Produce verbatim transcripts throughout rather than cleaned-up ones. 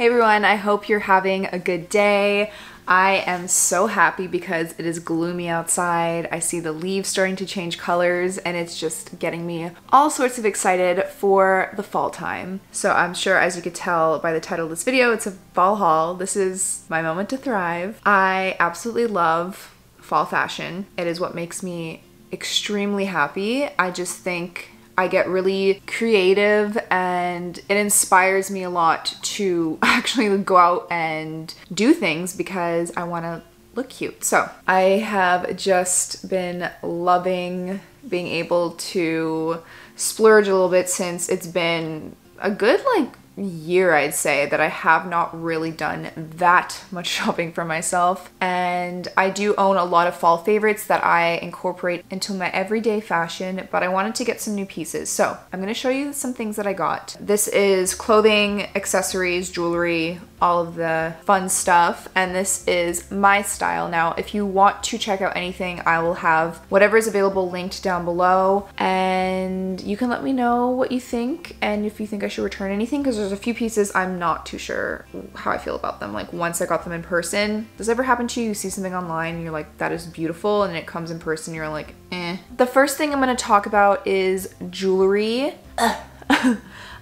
Hey everyone, I hope you're having a good day. I am so happy because it is gloomy outside. I see the leaves starting to change colors and it's just getting me all sorts of excited for the fall time. So I'm sure, as you could tell by the title of this video, it's a fall haul. This is my moment to thrive. I absolutely love fall fashion. It is what makes me extremely happy. I just think I get really creative and it inspires me a lot to actually go out and do things because I want to look cute. So I have just been loving being able to splurge a little bit since it's been a good like year, I'd say, that I have not really done that much shopping for myself. And I do own a lot of fall favorites that I incorporate into my everyday fashion, but I wanted to get some new pieces. So I'm gonna show you some things that I got. This is clothing, accessories, jewelry, all of the fun stuff. And this is My Style. Now, if you want to check out anything, I will have whatever is available linked down below. And you can let me know what you think and if you think I should return anything, because there's a few pieces I'm not too sure how I feel about them. Like once I got them in person, does it ever happen to you? You see something online and you're like, that is beautiful. And it comes in person, you're like, eh. The first thing I'm gonna talk about is jewelry.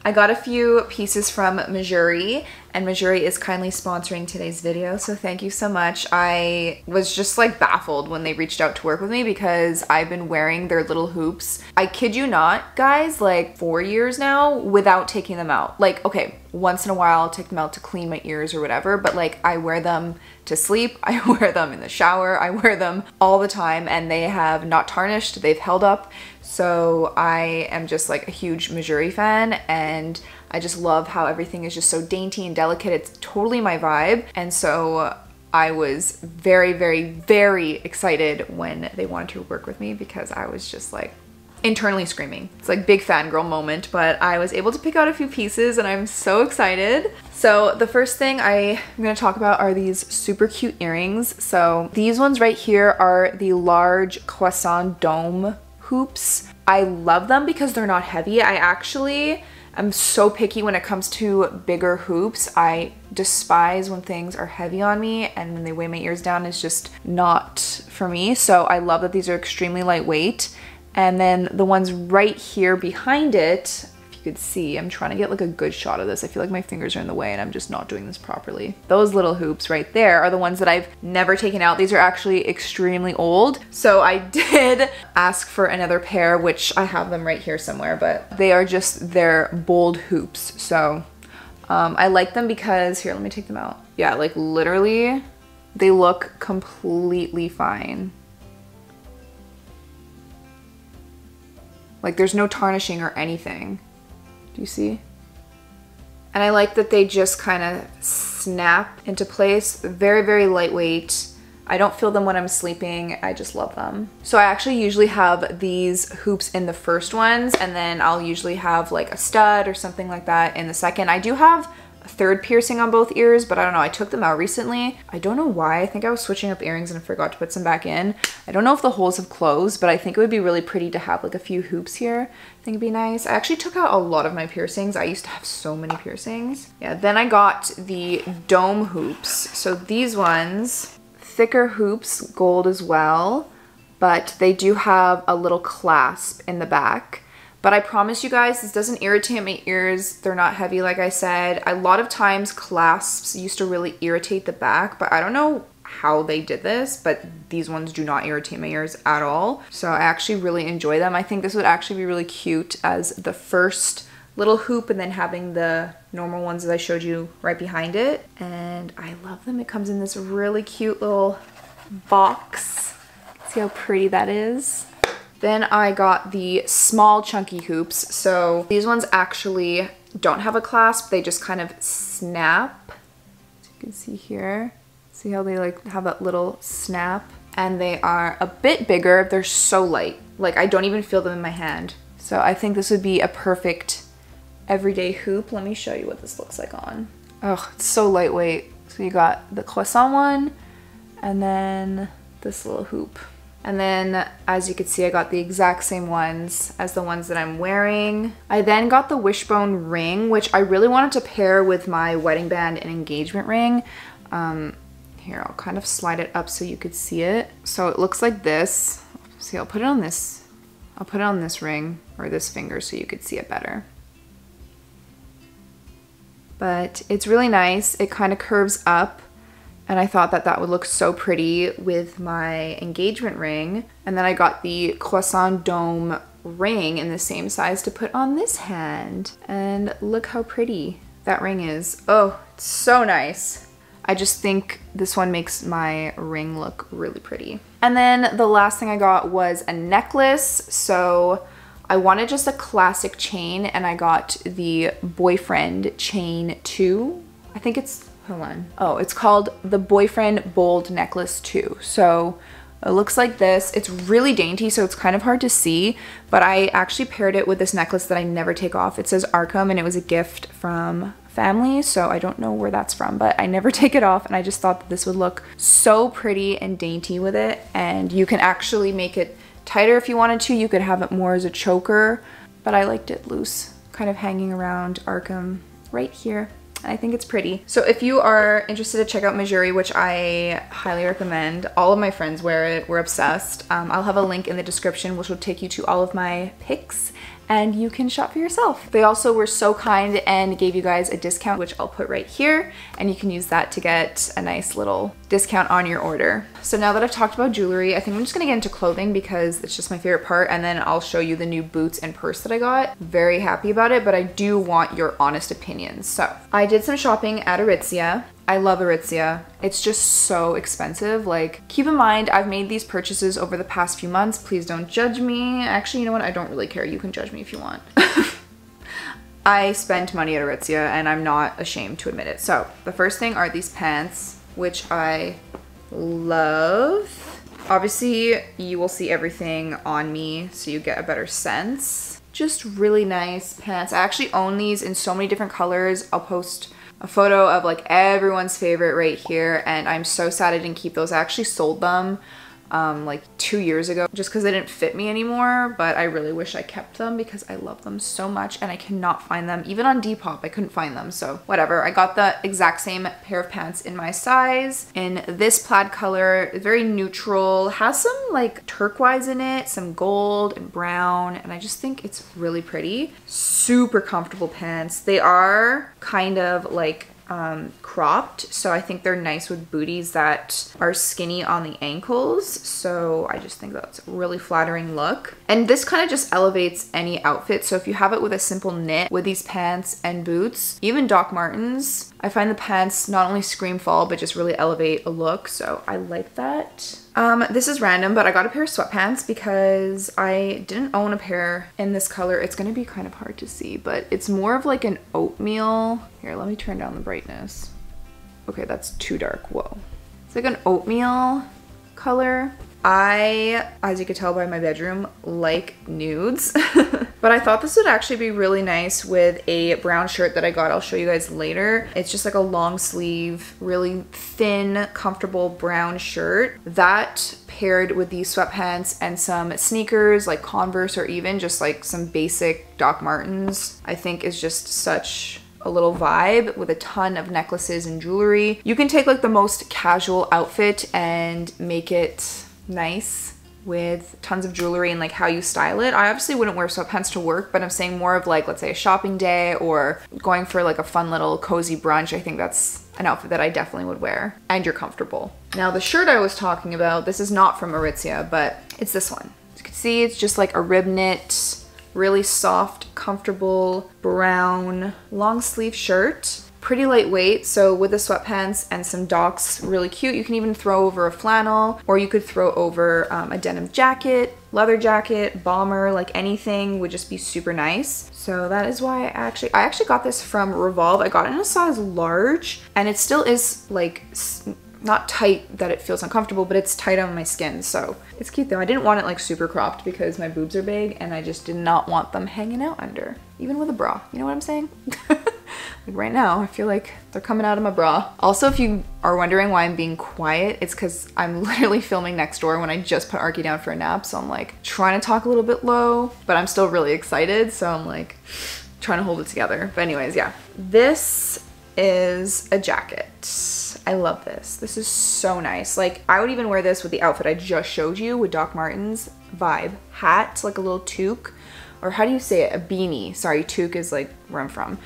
I got a few pieces from Mejuri, and Mejuri is kindly sponsoring today's video, so thank you so much. I was just like baffled when they reached out to work with me because I've been wearing their little hoops, I kid you not guys, like four years now without taking them out. Like, okay, once in a while I'll take them out to clean my ears or whatever, but like I wear them to sleep, I wear them in the shower, I wear them all the time, and they have not tarnished, they've held up. So I am just like a huge Mejuri fan, and I just love how everything is just so dainty and delicate. It's totally my vibe. And so I was very, very, very excited when they wanted to work with me because I was just like internally screaming. It's like big fangirl moment, but I was able to pick out a few pieces and I'm so excited. So the first thing I'm gonna talk about are these super cute earrings. So these ones right here are the large croissant dome hoops. I love them because they're not heavy. I actually am so picky when it comes to bigger hoops. I despise when things are heavy on me, and when they weigh my ears down, it's just not for me. So I love that these are extremely lightweight. And then the ones right here behind it, if you could see, I'm trying to get like a good shot of this. I feel like my fingers are in the way and I'm just not doing this properly. Those little hoops right there are the ones that I've never taken out. These are actually extremely old. So I did ask for another pair, which I have them right here somewhere, but they are just their bold hoops. So um, I like them because, here, let me take them out. Yeah, like literally they look completely fine. Like there's no tarnishing or anything. Do you see? And I like that they just kind of snap into place. Very, very lightweight. I don't feel them when I'm sleeping. I just love them. So I actually usually have these hoops in the first ones, and then I'll usually have like a stud or something like that in the second. I do have a third piercing on both ears, but I don't know. I took them out recently. I don't know why. I think I was switching up earrings and I forgot to put some back in. I don't know if the holes have closed, but I think it would be really pretty to have like a few hoops here. I think it'd be nice. I actually took out a lot of my piercings. I used to have so many piercings. Yeah, then I got the dome hoops. So these ones, thicker hoops, gold as well, but they do have a little clasp in the back. But I promise you guys, this doesn't irritate my ears. They're not heavy, like I said. A lot of times clasps used to really irritate the back, but I don't know how they did this, but these ones do not irritate my ears at all. So I actually really enjoy them. I think this would actually be really cute as the first little hoop, and then having the normal ones that I showed you right behind it. And I love them. It comes in this really cute little box. See how pretty that is? Then I got the small chunky hoops. So these ones actually don't have a clasp. They just kind of snap, as you can see here. See how they like have that little snap? And they are a bit bigger. They're so light. Like I don't even feel them in my hand. So I think this would be a perfect everyday hoop. Let me show you what this looks like on. Oh, it's so lightweight. So you got the croissant one and then this little hoop. And then, as you can see, I got the exact same ones as the ones that I'm wearing. I then got the wishbone ring, which I really wanted to pair with my wedding band and engagement ring. Um, here, I'll kind of slide it up so you could see it. So it looks like this. See, I'll put it on this. I'll put it on this ring, or this finger, so you could see it better. But it's really nice. It kind of curves up. And I thought that that would look so pretty with my engagement ring. And then I got the croissant dome ring in the same size to put on this hand. And look how pretty that ring is. Oh, it's so nice. I just think this one makes my ring look really pretty. And then the last thing I got was a necklace. So I wanted just a classic chain, and I got the boyfriend chain two. I think it's Hold on. Oh, it's called the Boyfriend Bold Necklace two. So it looks like this. It's really dainty, so it's kind of hard to see, but I actually paired it with this necklace that I never take off. It says Arkham, and it was a gift from family, so I don't know where that's from, but I never take it off, and I just thought that this would look so pretty and dainty with it. And you can actually make it tighter if you wanted to. You could have it more as a choker, but I liked it loose, kind of hanging around Arkham right here. I think it's pretty. So if you are interested to check out Mejuri, which I highly recommend, all of my friends wear it, we're obsessed. Um, I'll have a link in the description which will take you to all of my picks, and you can shop for yourself. They also were so kind and gave you guys a discount, which I'll put right here, and you can use that to get a nice little discount on your order. So now that I've talked about jewelry, I think I'm just gonna get into clothing because it's just my favorite part, and then I'll show you the new boots and purse that I got. Very happy about it, but I do want your honest opinions. So I did some shopping at Aritzia. I love Aritzia. It's just so expensive. Like, keep in mind, I've made these purchases over the past few months. Please don't judge me. Actually, you know what? I don't really care. You can judge me if you want. I spent money at Aritzia, and I'm not ashamed to admit it. So the first thing are these pants, which I love. Obviously, you will see everything on me, so you get a better sense. Just really nice pants. I actually own these in so many different colors. I'll post a photo of like everyone's favorite right here, and I'm so sad I didn't keep those. I actually sold them um, like two years ago just because they didn't fit me anymore, but I really wish I kept them because I love them so much, and I cannot find them. Even on Depop, I couldn't find them, so whatever. I got the exact same pair of pants in my size in this plaid color, very neutral, has some like turquoise in it, some gold and brown, and I just think it's really pretty. Super comfortable pants. They are kind of like Um, cropped, so I think they're nice with booties that are skinny on the ankles, so I just think that's a really flattering look. And this kind of just elevates any outfit, so if you have it with a simple knit with these pants and boots, even Doc Martens, I find the pants not only scream fall but just really elevate a look, so I like that. Um, this is random, but I got a pair of sweatpants because I didn't own a pair in this color. It's gonna be kind of hard to see, but it's more of like an oatmeal. Here, let me turn down the brightness. Okay, that's too dark, whoa. It's like an oatmeal color. I, as you could tell by my bedroom, like nudes. But I thought this would actually be really nice with a brown shirt that I got. I'll show you guys later. It's just like a long sleeve, really thin, comfortable brown shirt. That paired with these sweatpants and some sneakers like Converse, or even just like some basic Doc Martens, I think is just such a little vibe with a ton of necklaces and jewelry. You can take like the most casual outfit and make it nice with tons of jewelry and like how you style it. I obviously wouldn't wear sweatpants to work, but I'm saying more of like, let's say a shopping day or going for like a fun little cozy brunch. I think that's an outfit that I definitely would wear, and you're comfortable. Now the shirt I was talking about, this is not from Aritzia, but it's this one. As you can see, it's just like a rib knit, really soft, comfortable, brown, long sleeve shirt. Pretty lightweight, so with the sweatpants and some Docs, really cute. You can even throw over a flannel, or you could throw over um, a denim jacket, leather jacket, bomber, like anything would just be super nice. So that is why I actually, I actually got this from Revolve. I got it in a size large, and it still is like, not tight that it feels uncomfortable, but it's tight on my skin, so it's cute though. I didn't want it like super cropped because my boobs are big, and I just did not want them hanging out under, even with a bra. You know what I'm saying? Like right now, I feel like they're coming out of my bra. Also, if you are wondering why I'm being quiet, it's because I'm literally filming next door when I just put Arky down for a nap. So I'm like trying to talk a little bit low, but I'm still really excited. So I'm like trying to hold it together. But anyways, yeah. This is a jacket. I love this. This is so nice. Like I would even wear this with the outfit I just showed you with Doc Martens vibe. Hat, like a little toque. Or how do you say it? A beanie. Sorry, toque is like where I'm from.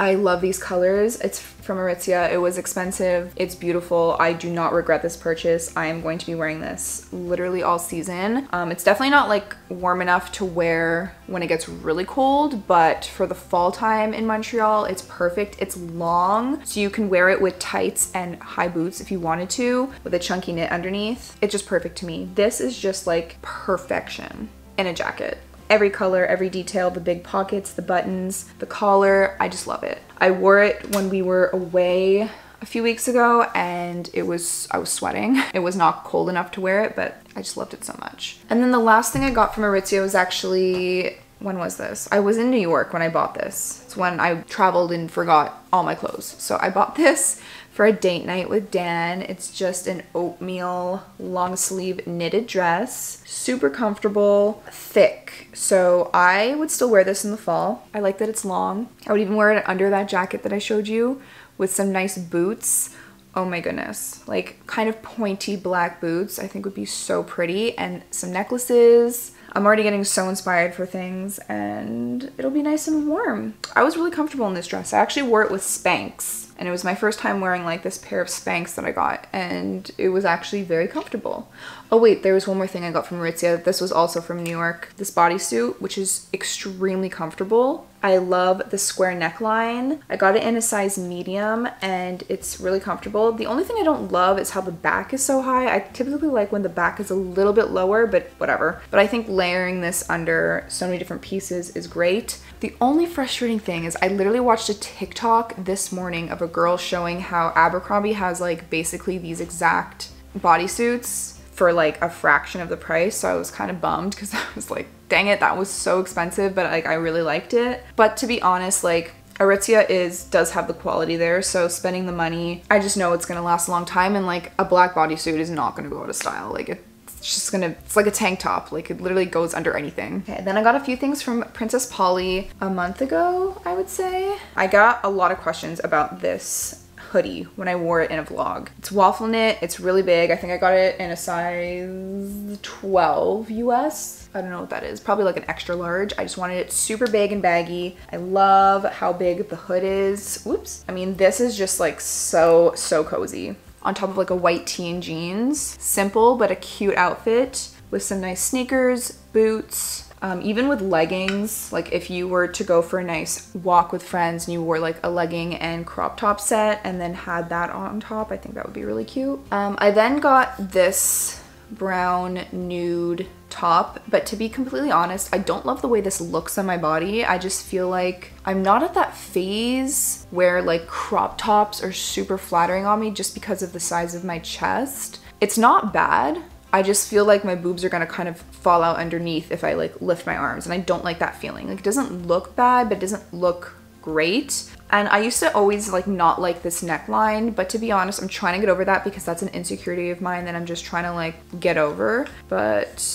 I love these colors. It's from Aritzia. It was expensive. It's beautiful. I do not regret this purchase. I am going to be wearing this literally all season. Um, it's definitely not like warm enough to wear when it gets really cold, but for the fall time in Montreal, it's perfect. It's long, so you can wear it with tights and high boots if you wanted to, with a chunky knit underneath. It's just perfect to me. This is just like perfection in a jacket. Every color, every detail, the big pockets, the buttons, the collar, I just love it. I wore it when we were away a few weeks ago and it was, I was sweating. It was not cold enough to wear it, but I just loved it so much. And then the last thing I got from Aritzia was actually, when was this? I was in New York when I bought this. It's when I traveled and forgot all my clothes. So I bought this for a date night with Dan. It's just an oatmeal long sleeve knitted dress, super comfortable, thick. So I would still wear this in the fall. I like that it's long. I would even wear it under that jacket that I showed you with some nice boots. Oh my goodness, like kind of pointy black boots, I think would be so pretty, and some necklaces. I'm already getting so inspired for things and it'll be nice and warm. I was really comfortable in this dress. I actually wore it with Spanx and it was my first time wearing like this pair of Spanx that I got and it was actually very comfortable. Oh wait, there was one more thing I got from Aritzia. This was also from New York. This bodysuit, which is extremely comfortable. I love the square neckline. I got it in a size medium and it's really comfortable. The only thing I don't love is how the back is so high. I typically like when the back is a little bit lower, but whatever. But I think layering this under so many different pieces is great. The only frustrating thing is I literally watched a TikTok this morning of a girl showing how Abercrombie has like basically these exact bodysuits for like a fraction of the price. So I was kind of bummed because I was like, dang it, that was so expensive, but like I really liked it. But to be honest, like Aritzia is does have the quality there, so spending the money, I just know it's gonna last a long time, and like a black bodysuit is not gonna go out of style. Like it It's just gonna, it's like a tank top. Like it literally goes under anything. Okay, then I got a few things from Princess Polly a month ago, I would say. I got a lot of questions about this hoodie when I wore it in a vlog. It's waffle knit, it's really big. I think I got it in a size twelve U S. I don't know what that is, probably like an extra large. I just wanted it super big and baggy. I love how big the hood is. Whoops. I mean, this is just like so, so cozy. On top of like a white tee and jeans. Simple, but a cute outfit with some nice sneakers, boots, um, even with leggings. Like if you were to go for a nice walk with friends and you wore like a legging and crop top set and then had that on top, I think that would be really cute. Um, I then got this brown nude top, but to be completely honest, I don't love the way this looks on my body. I just feel like I'm not at that phase where like crop tops are super flattering on me just because of the size of my chest. It's not bad. I just feel like my boobs are gonna kind of fall out underneath if I like lift my arms, and I don't like that feeling. Like it doesn't look bad, but it doesn't look great. And I used to always like not like this neckline, but to be honest, I'm trying to get over that because that's an insecurity of mine that I'm just trying to like get over. But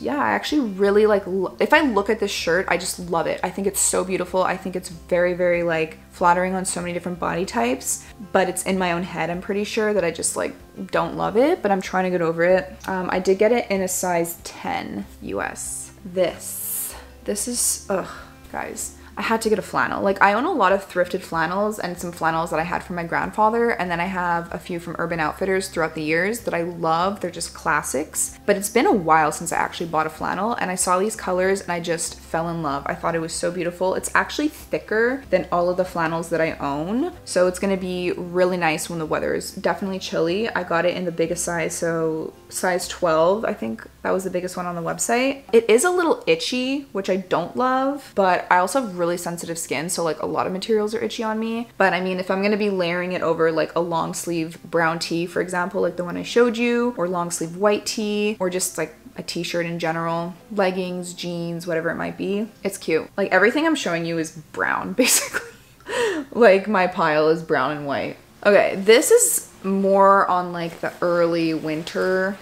yeah, I actually really like, if I look at this shirt, I just love it. I think it's so beautiful. I think it's very, very like flattering on so many different body types, but it's in my own head. I'm pretty sure that I just like don't love it, but I'm trying to get over it. Um, I did get it in a size ten U S. This, this is, ugh, guys. I had to get a flannel. Like I own a lot of thrifted flannels and some flannels that I had from my grandfather, and then I have a few from Urban Outfitters throughout the years that I love. They're just classics, but it's been a while since I actually bought a flannel, and I saw these colors and I just fell in love. I thought it was so beautiful. It's actually thicker than all of the flannels that I own, so it's gonna be really nice when the weather is definitely chilly. I got it in the biggest size, so size twelve, I think that was the biggest one on the website. It is a little itchy, which I don't love, but I also have really sensitive skin, so like a lot of materials are itchy on me. But I mean, if I'm gonna be layering it over like a long sleeve brown tee, for example, like the one I showed you, or long sleeve white tee, or just like a t-shirt in general, leggings, jeans, whatever it might be, it's cute. Like everything I'm showing you is brown basically. Like, my pile is brown and white. Okay, this is more on like the early winter,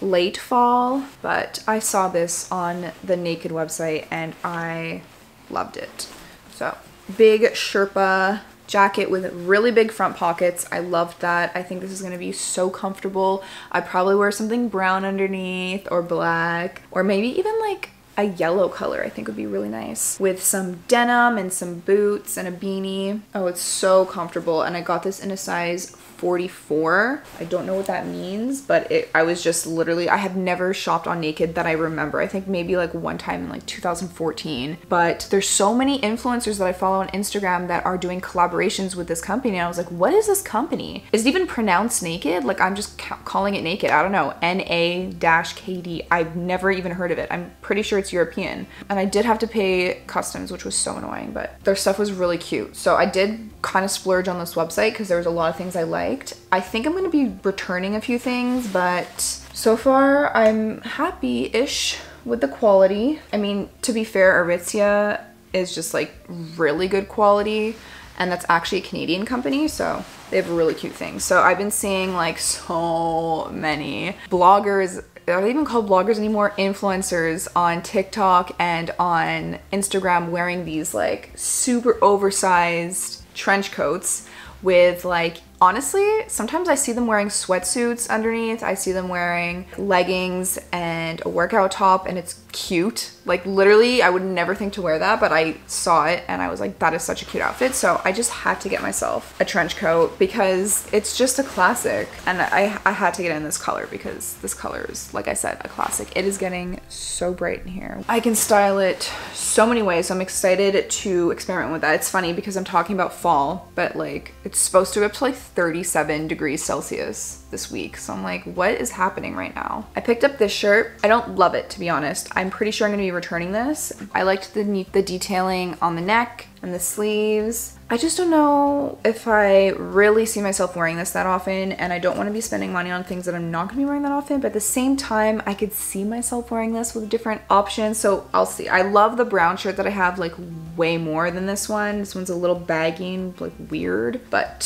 late fall, but I saw this on the Naked website and I loved it. So, big Sherpa jacket with really big front pockets. I loved that. I think this is going to be so comfortable. I probably wear something brown underneath, or black, or maybe even like a yellow color I think would be really nice, with some denim and some boots and a beanie. Oh, it's so comfortable, and I got this in a size forty-four. I don't know what that means, but it I was just literally, I have never shopped on Naked that I remember. I think maybe like one time in like two thousand fourteen, but there's so many influencers that I follow on Instagram that are doing collaborations with this company, and I was like, what is this company? Is it even pronounced Naked? Like, I'm just ca calling it Naked. I don't know. N A K D. I've never even heard of it. I'm pretty sure it's European, and I did have to pay customs, which was so annoying, but their stuff was really cute. So I did kind of splurge on this website because there was a lot of things I liked. I think I'm going to be returning a few things, but so far I'm happy-ish with the quality. I mean, to be fair, Aritzia is just like really good quality, and that's actually a Canadian company, so they have really cute things. So I've been seeing like so many bloggers, are they even called bloggers anymore? Influencers on TikTok and on Instagram wearing these like super oversized trench coats with like, honestly, sometimes I see them wearing sweatsuits underneath. I see them wearing leggings and a workout top, and it's cute. Like, literally, I would never think to wear that, but I saw it and I was like, that is such a cute outfit. So I just had to get myself a trench coat because it's just a classic, and I, I had to get in this color because this color is, like I said, a classic. It is getting so bright in here. I can style it so many ways, so I'm excited to experiment with that. It's funny because I'm talking about fall, but like, it's supposed to be up to like thirty-seven degrees Celsius this week, so I'm like, what is happening right now? I picked up this shirt. I don't love it, to be honest. I'm pretty sure I'm gonna be returning this. I liked the, the detailing on the neck and the sleeves. I just don't know if I really see myself wearing this that often, and I don't want to be spending money on things that I'm not going to be wearing that often, but at the same time, I could see myself wearing this with different options, so I'll see. I love the brown shirt that I have like way more than this one. This one's a little baggy and like weird, but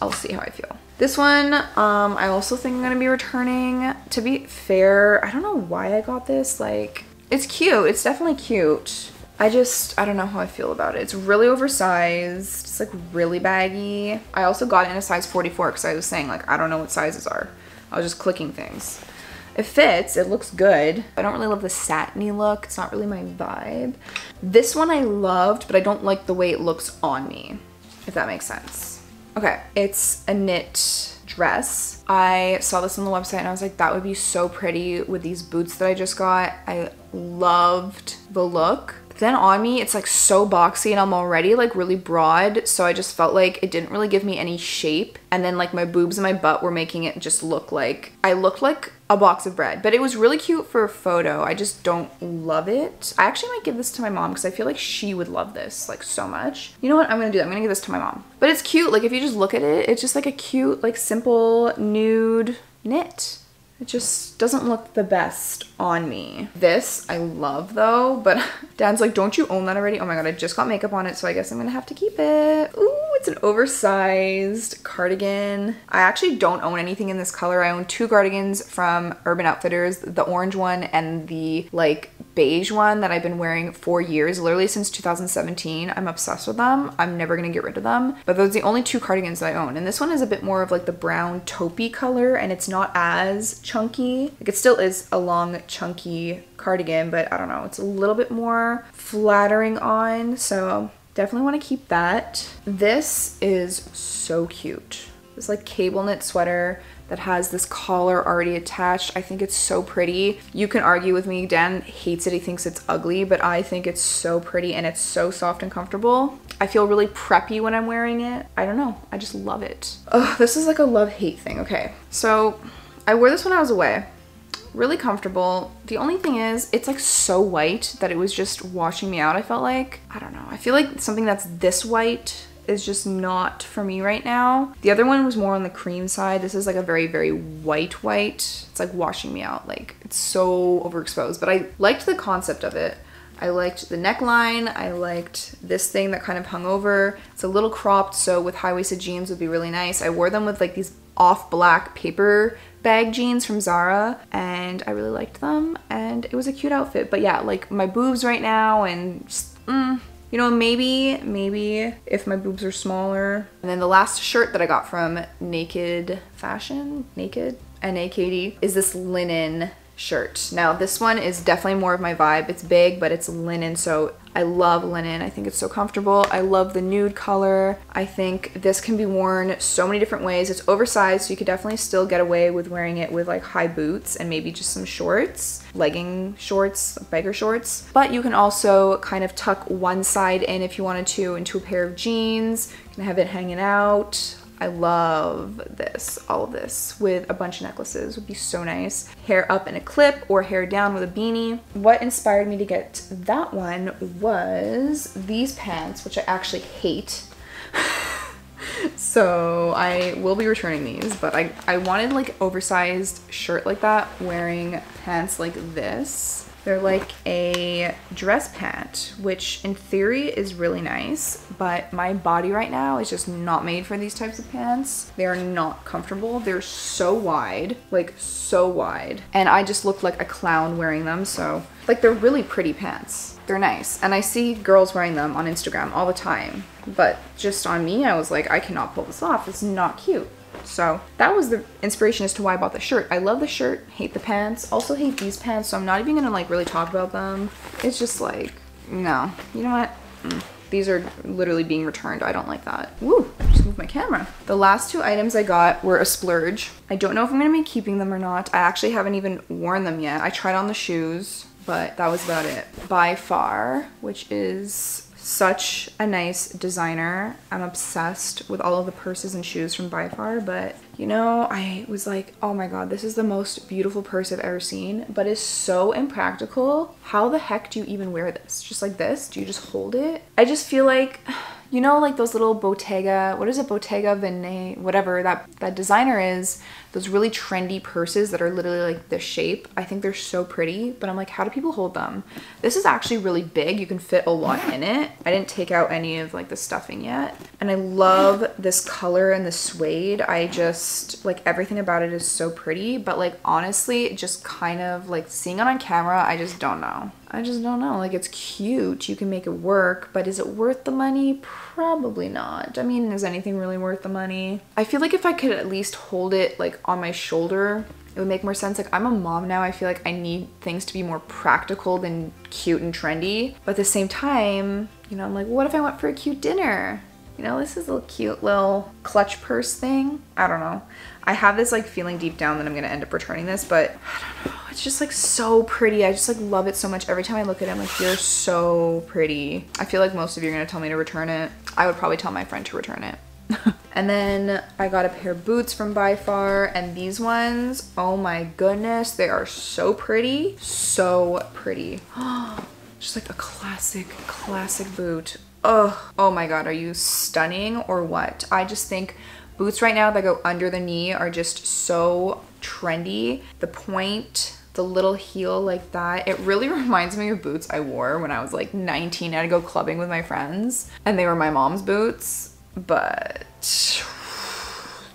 I'll see how I feel. This one, um, I also think I'm going to be returning. To be fair, I don't know why I got this. Like, it's cute. It's definitely cute. I just, I don't know how I feel about it. It's really oversized. It's like really baggy. I also got it in a size forty-four because I was saying like, I don't know what sizes are. I was just clicking things. It fits, it looks good. I don't really love the satiny look. It's not really my vibe. This one I loved, but I don't like the way it looks on me, if that makes sense. Okay, it's a knit dress. I saw this on the website and I was like, that would be so pretty with these boots that I just got. I loved the look. Then on me, it's like so boxy and I'm already like really broad, so I just felt like it didn't really give me any shape, and then like my boobs and my butt were making it just look like I looked like a box of bread. But it was really cute for a photo. I just don't love it. I actually might give this to my mom because I feel like she would love this like so much. You know what I'm gonna do? I'm gonna give this to my mom. But it's cute. Like, if you just look at it, it's just like a cute like simple nude knit. It just doesn't look the best on me. This I love though, but Dad's like, don't you own that already? Oh my God, I just got makeup on it, so I guess I'm gonna have to keep it. Ooh, it's an oversized cardigan. I actually don't own anything in this color. I own two cardigans from Urban Outfitters, the orange one and the like beige one that I've been wearing for years, literally since two thousand seventeen. I'm obsessed with them. I'm never gonna get rid of them, but those are the only two cardigans that I own. And this one is a bit more of like the brown taupey color, and it's not as chunky. Like, it still is a long chunky cardigan, but I don't know, it's a little bit more flattering on, so definitely want to keep that. This is so cute. This like cable knit sweater that has this collar already attached. I think it's so pretty. You can argue with me. Dan hates it, he thinks it's ugly, but I think it's so pretty, and it's so soft and comfortable. I feel really preppy when I'm wearing it. I don't know, I just love it. Ugh, this is like a love-hate thing. Okay, so I wore this when I was away. Really comfortable. The only thing is, it's like so white that it was just washing me out, I felt like. I don't know. I feel like something that's this white is just not for me right now. The other one was more on the cream side. This is like a very, very white white. It's like washing me out. Like, it's so overexposed, but I liked the concept of it. I liked the neckline. I liked this thing that kind of hung over. It's a little cropped, so with high-waisted jeans would be really nice. I wore them with like these off black paper bag jeans from Zara, and I really liked them, and it was a cute outfit. But yeah, like my boobs right now, and just, mm, you know, maybe, maybe if my boobs are smaller. And then the last shirt that I got from Naked Fashion, Naked, N A K D, is this linen shirt. Now this one is definitely more of my vibe. It's big, but it's linen, so I love linen. I think it's so comfortable. I love the nude color. I think this can be worn so many different ways. It's oversized, so you could definitely still get away with wearing it with like high boots and maybe just some shorts, legging shorts, biker shorts. But you can also kind of tuck one side in if you wanted to into a pair of jeans. You can have it hanging out. I love this. All of this with a bunch of necklaces would be so nice. Hair up in a clip or hair down with a beanie. What inspired me to get that one was these pants, which I actually hate. So I will be returning these, but I, I wanted like oversized shirt like that wearing pants like this. They're like a dress pant, which in theory is really nice, but my body right now is just not made for these types of pants. They are not comfortable. They're so wide, like so wide. And I just look like a clown wearing them, so. Like they're really pretty pants. They're nice. And I see girls wearing them on Instagram all the time, but just on me, I was like, I cannot pull this off. It's not cute. So that was the inspiration as to why I bought the shirt. I love the shirt, hate the pants, also hate these pants, so I'm not even gonna like really talk about them. It's just like, no, you know what? Mm. These are literally being returned. I don't like that. Woo, I just moved my camera. The last two items I got were a splurge. I don't know if I'm gonna be keeping them or not. I actually haven't even worn them yet. I tried on the shoes, but that was about it. By Far, which is such a nice designer. I'm obsessed with all of the purses and shoes from By Far, but you know, I was like, oh my god, this is the most beautiful purse I've ever seen, but it's so impractical. How the heck do you even wear this? Just like this? Do you just hold it? I just feel like, you know, like those little Bottega, what is it? Bottega Veneta, whatever that, that designer is, those really trendy purses that are literally like this shape. I think they're so pretty, but I'm like, how do people hold them? This is actually really big. You can fit a lot in it. I didn't take out any of like the stuffing yet. And I love this color and the suede. I just like everything about it is so pretty, but like honestly, just kind of like seeing it on camera, I just don't know. I just don't know. Like, it's cute. You can make it work, but is it worth the money? Probably not. I mean, is anything really worth the money? I feel like if I could at least hold it like on my shoulder, it would make more sense. Like, I'm a mom now. I feel like I need things to be more practical than cute and trendy. But at the same time, you know, I'm like, what if I went for a cute dinner? You know, this is a little cute little clutch purse thing. I don't know. I have this like feeling deep down that I'm gonna end up returning this, but I don't know. It's just like so pretty. I just like love it so much. Every time I look at it, I'm like, you're so pretty. I feel like most of you are gonna tell me to return it. I would probably tell my friend to return it. And then I got a pair of boots from By Far, and these ones, oh my goodness, they are so pretty. So pretty. Just like a classic, classic boot. Oh, oh my god, are you stunning or what? I just think boots right now that go under the knee are just so trendy. The point, the little heel like that, it really reminds me of boots I wore when I was like nineteen. I'd go clubbing with my friends and they were my mom's boots, but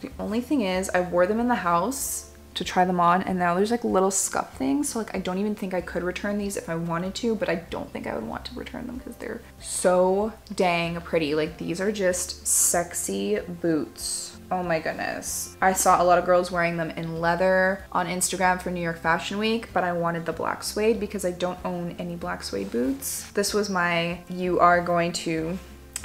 the only thing is I wore them in the house to try them on, and now there's like little scuff things, so like I don't even think I could return these if I wanted to, but I don't think I would want to return them because they're so dang pretty. Like, these are just sexy boots. Oh my goodness. I saw a lot of girls wearing them in leather on Instagram for New York Fashion Week, but I wanted the black suede because I don't own any black suede boots. This was my "you are going to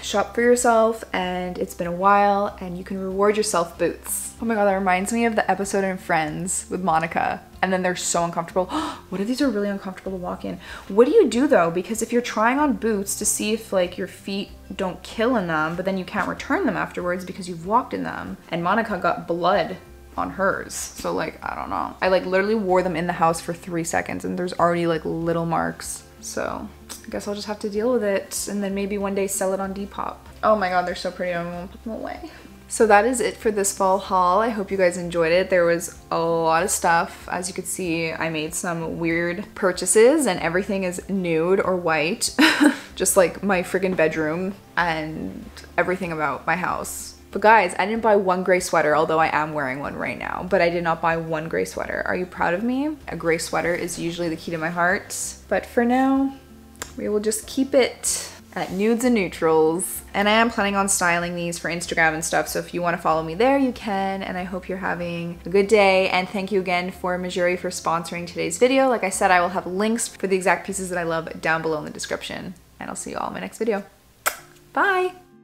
shop for yourself and it's been a while and you can reward yourself" boots. Oh my god, that reminds me of the episode in Friends with Monica, and then they're so uncomfortable. What if these are really uncomfortable to walk in? What do you do though? Because if you're trying on boots to see if like your feet don't kill in them, but then you can't return them afterwards because you've walked in them, and Monica got blood on hers. So like, I don't know. I like literally wore them in the house for three seconds and there's already like little marks. So I guess I'll just have to deal with it, and then maybe one day sell it on Depop. Oh my god, they're so pretty. I'm gonna put them away. So that is it for this fall haul. I hope you guys enjoyed it. There was a lot of stuff. As you could see, I made some weird purchases and everything is nude or white. Just like my friggin' bedroom and everything about my house. But guys, I didn't buy one gray sweater, although I am wearing one right now, but I did not buy one gray sweater. Are you proud of me? A gray sweater is usually the key to my heart. But for now, we will just keep it at nudes and neutrals. And I am planning on styling these for Instagram and stuff, so if you want to follow me there, you can. And I hope you're having a good day. And thank you again for Mejuri for sponsoring today's video. Like I said, I will have links for the exact pieces that I love down below in the description. And I'll see you all in my next video. Bye!